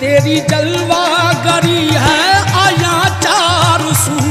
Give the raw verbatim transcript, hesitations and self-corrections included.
तेरी जलवा गरी है आया चार सू।